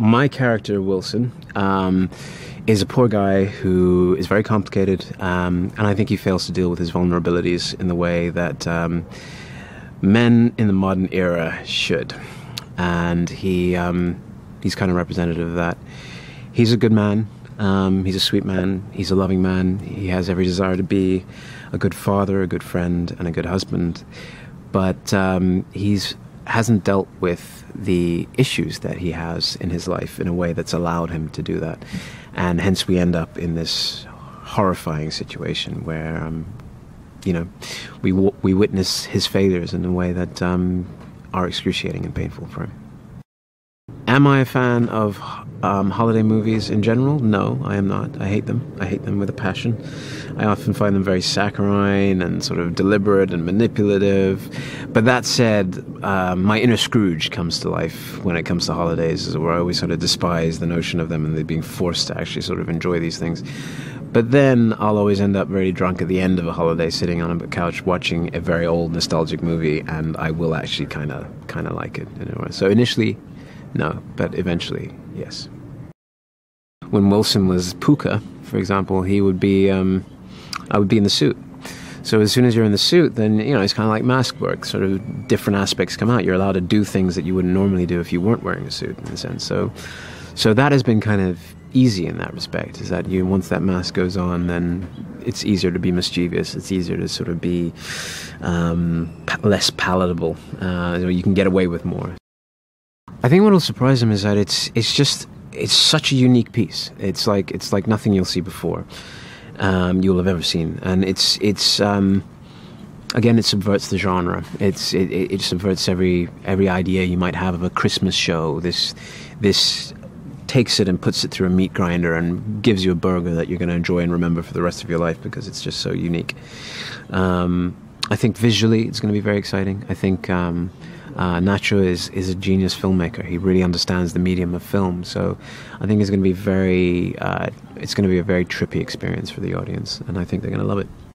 My character, Wilson, is a poor guy who is very complicated, and I think he fails to deal with his vulnerabilities in the way that men in the modern era should. And he's kind of representative of that. He's a good man. He's a sweet man. He's a loving man. He has every desire to be a good father, a good friend, and a good husband. But he hasn't dealt with the issues that he has in his life in a way that's allowed him to do that. And hence we end up in this horrifying situation where, we witness his failures in a way that are excruciating and painful for him. Am I a fan of holiday movies in general? No, I am not. I hate them. I hate them with a passion. I often find them very saccharine and sort of deliberate and manipulative. But that said, my inner Scrooge comes to life when it comes to holidays, where I always sort of despise the notion of them and they're being forced to actually sort of enjoy these things. But then I'll always end up very drunk at the end of a holiday, sitting on a couch watching a very old nostalgic movie, and I will actually kind of like it in a way. So initially, no, but eventually, yes. When Wilson was Pooka, for example, he would be, I would be in the suit. So as soon as you're in the suit, then, it's kind of like mask work, sort of different aspects come out. You're allowed to do things that you wouldn't normally do if you weren't wearing a suit, in a sense. So that has been kind of easy in that respect, is that once that mask goes on, then it's easier to be mischievous. It's easier to sort of be less palatable. You can get away with more. I think what will surprise him is that it's such a unique piece. It's like nothing you'll see before, you'll have ever seen, and again, it subverts the genre. It subverts every idea you might have of a Christmas show. This takes it and puts it through a meat grinder and gives you a burger that you're going to enjoy and remember for the rest of your life because it's just so unique. I think visually it's going to be very exciting. I think. Nacho is a genius filmmaker. He really understands the medium of film, so I think it's going to be a very trippy experience for the audience, and I think they're going to love it.